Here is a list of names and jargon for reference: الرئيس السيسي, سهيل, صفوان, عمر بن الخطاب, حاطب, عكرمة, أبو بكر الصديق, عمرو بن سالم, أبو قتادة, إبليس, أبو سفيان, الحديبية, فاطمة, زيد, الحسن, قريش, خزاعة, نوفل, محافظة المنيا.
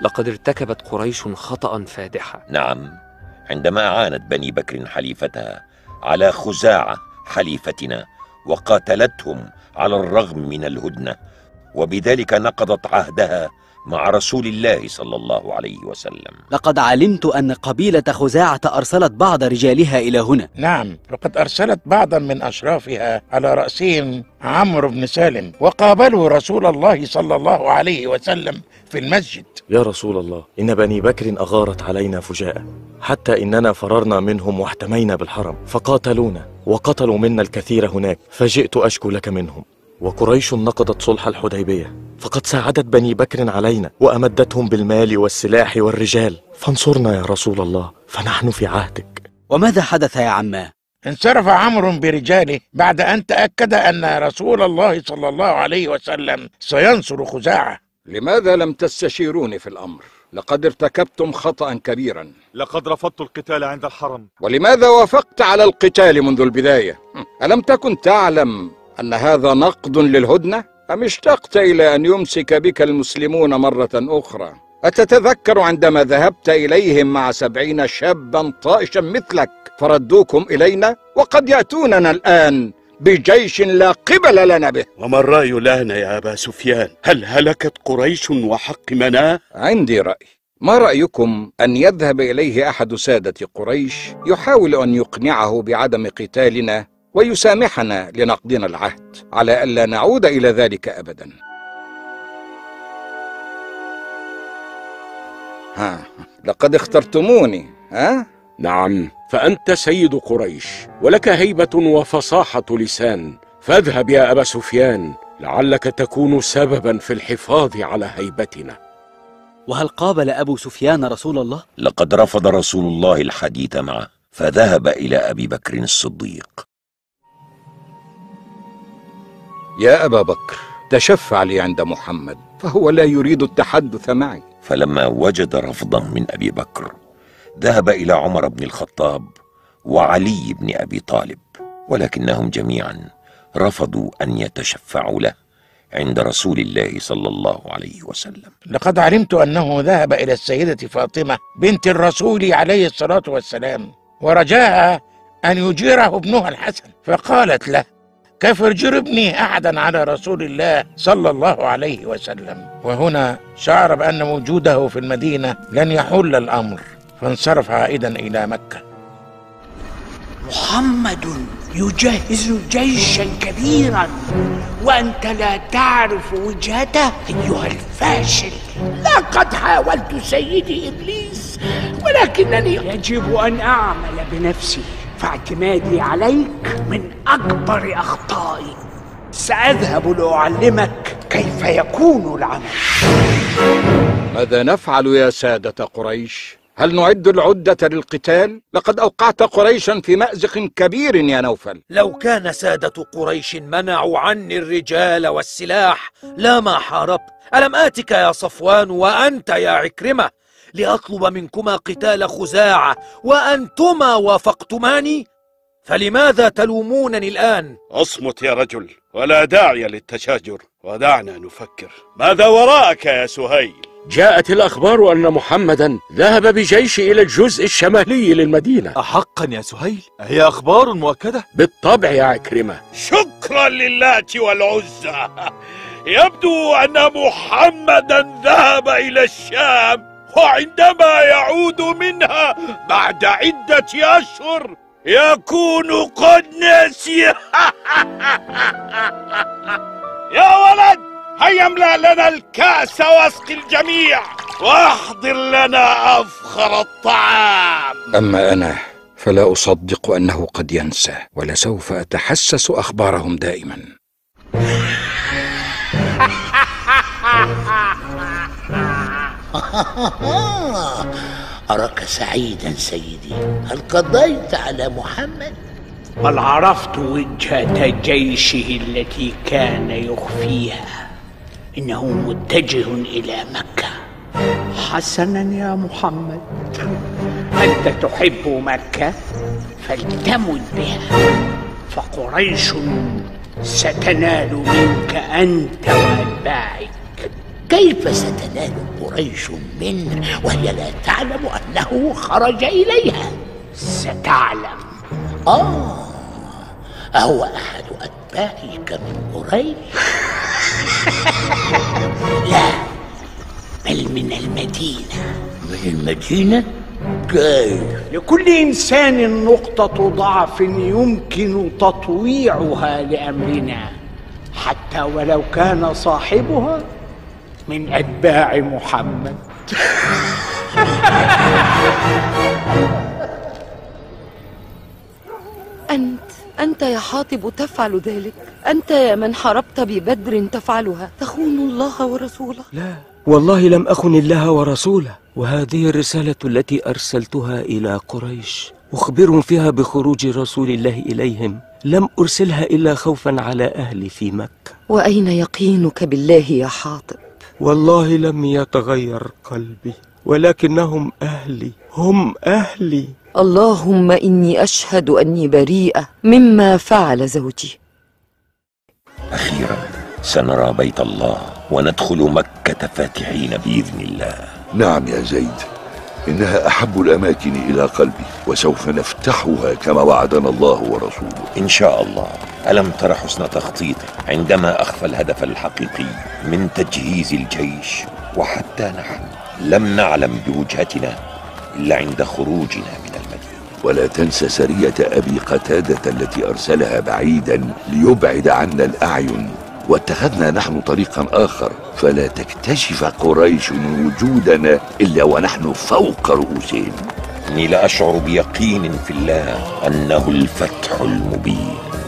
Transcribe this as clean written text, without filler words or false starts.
لقد ارتكبت قريش خطأ فادحا. نعم، عندما عانت بني بكر حليفتها على خزاعة حليفتنا وقاتلتهم على الرغم من الهدنة، وبذلك نقضت عهدها مع رسول الله صلى الله عليه وسلم. لقد علمت أن قبيلة خزاعة أرسلت بعض رجالها إلى هنا. نعم، وقد أرسلت بعضا من أشرافها على رأسهم عمرو بن سالم، وقابلوا رسول الله صلى الله عليه وسلم في المسجد. يا رسول الله، إن بني بكر أغارت علينا فجاءة، حتى إننا فررنا منهم واحتمينا بالحرم فقاتلونا وقتلوا منا الكثير هناك، فجئت أشكو لك منهم. وقريش نقضت صلح الحديبية، فقد ساعدت بني بكر علينا وأمدتهم بالمال والسلاح والرجال، فانصرنا يا رسول الله، فنحن في عهدك. وماذا حدث يا عماه؟ انصرف عمرو برجاله بعد أن تأكد أن رسول الله صلى الله عليه وسلم سينصر خزاعة. لماذا لم تستشيروني في الأمر؟ لقد ارتكبتم خطأ كبيرا. لقد رفضت القتال عند الحرم. ولماذا وافقت على القتال منذ البداية؟ ألم تكن تعلم أن هذا نقد للهدنة؟ أم اشتقت إلى أن يمسك بك المسلمون مرة أخرى؟ أتتذكر عندما ذهبت إليهم مع 70 شابا طائشا مثلك فردوكم إلينا، وقد يأتوننا الآن بجيش لا قبل لنا به. وما الرأي لنا يا أبا سفيان؟ هل هلكت قريش وحق مناه؟ عندي رأي. ما رأيكم أن يذهب إليه أحد سادة قريش يحاول أن يقنعه بعدم قتالنا ويسامحنا لنقضنا العهد، على ألا نعود إلى ذلك أبدا. ها، لقد اخترتموني. ها؟ نعم، فأنت سيد قريش ولك هيبة وفصاحة لسان، فاذهب يا أبا سفيان لعلك تكون سببا في الحفاظ على هيبتنا. وهل قابل أبو سفيان رسول الله؟ لقد رفض رسول الله الحديث معه، فذهب إلى أبي بكر الصديق. يا أبا بكر، تشفع لي عند محمد، فهو لا يريد التحدث معي. فلما وجد رفضا من أبي بكر ذهب إلى عمر بن الخطاب وعلي بن أبي طالب، ولكنهم جميعا رفضوا أن يتشفعوا له عند رسول الله صلى الله عليه وسلم. لقد علمت أنه ذهب إلى السيدة فاطمة بنت الرسول عليه الصلاة والسلام، ورجاها أن يجيره ابنها الحسن، فقالت له: كفر جربني أحدا على رسول الله صلى الله عليه وسلم. وهنا شعر بأن وجوده في المدينة لن يحل الأمر، فانصرف عائدا إلى مكة. محمد يجهز جيشا كبيرا وأنت لا تعرف وجهته أيها الفاشل. لقد حاولت سيدي إبليس، ولكنني يجب أن أعمل بنفسي، فاعتمادي عليك من أكبر أخطائي. سأذهب لأعلمك كيف يكون العمل. ماذا نفعل يا سادة قريش؟ هل نعد العدة للقتال؟ لقد أوقعت قريشا في مأزق كبير يا نوفل. لو كان سادة قريش منعوا عني الرجال والسلاح لما حاربت. ألم آتك يا صفوان وأنت يا عكرمة لأطلب منكما قتال خزاعة وأنتما وافقتماني؟ فلماذا تلومونني الآن؟ اصمت يا رجل، ولا داعي للتشاجر، ودعنا نفكر. ماذا وراءك يا سهيل؟ جاءت الأخبار أن محمدا ذهب بجيش إلى الجزء الشمالي للمدينة. أحقا يا سهيل؟ هي أخبار مؤكدة؟ بالطبع يا عكرمة. شكرا لله والعزة، يبدو أن محمدا ذهب إلى الشام، وعندما يعود منها بعد عدة أشهر يكون قد نسي. يا ولد، هيا املأ لنا الكأس واسقي الجميع، واحضر لنا أفخر الطعام. أما أنا فلا أصدق أنه قد ينسى، ولسوف أتحسس أخبارهم دائما. أراك سعيدا سيدي. هل قضيت على محمد؟ هل عرفت وجهة جيشه التي كان يخفيها؟ إنه متجه إلى مكة. حسنا يا محمد، أنت تحب مكة فلتمت بها، فقريش ستنال منك أنت وأتباعك كيف ستنال قريش منه وهي لا تعلم أنه خرج إليها؟ ستعلم. أهو أحد أتباعك من قريش؟ لا، بل من المدينة. من المدينة؟ كيف؟ لكل إنسان نقطة ضعف يمكن تطويعها لأمرنا، حتى ولو كان صاحبها من أتباع محمد. أنت يا حاطب تفعل ذلك، أنت يا من حاربت ببدر تفعلها، تخون الله ورسوله. لا والله لم أخن الله ورسوله، وهذه الرسالة التي أرسلتها إلى قريش أخبرهم فيها بخروج رسول الله إليهم، لم أرسلها إلا خوفا على أهلي في مكة. وأين يقينك بالله يا حاطب؟ والله لم يتغير قلبي، ولكنهم أهلي، هم أهلي. اللهم إني أشهد أني بريئة مما فعل زوجي. أخيرا سنرى بيت الله وندخل مكة فاتحين بإذن الله. نعم يا زيد، إنها أحب الأماكن إلى قلبي، وسوف نفتحها كما وعدنا الله ورسوله إن شاء الله. ألم تر حسن تخطيطه عندما أخفى الهدف الحقيقي من تجهيز الجيش؟ وحتى نحن لم نعلم بوجهتنا إلا عند خروجنا من المدينة. ولا تنسى سرية أبي قتادة التي أرسلها بعيدا ليبعد عنا الأعين، واتخذنا نحن طريقا آخر، فلا تكتشف قريش وجودنا إلا ونحن فوق رؤوسهم. إني لأشعر بيقين في الله أنه الفتح المبين.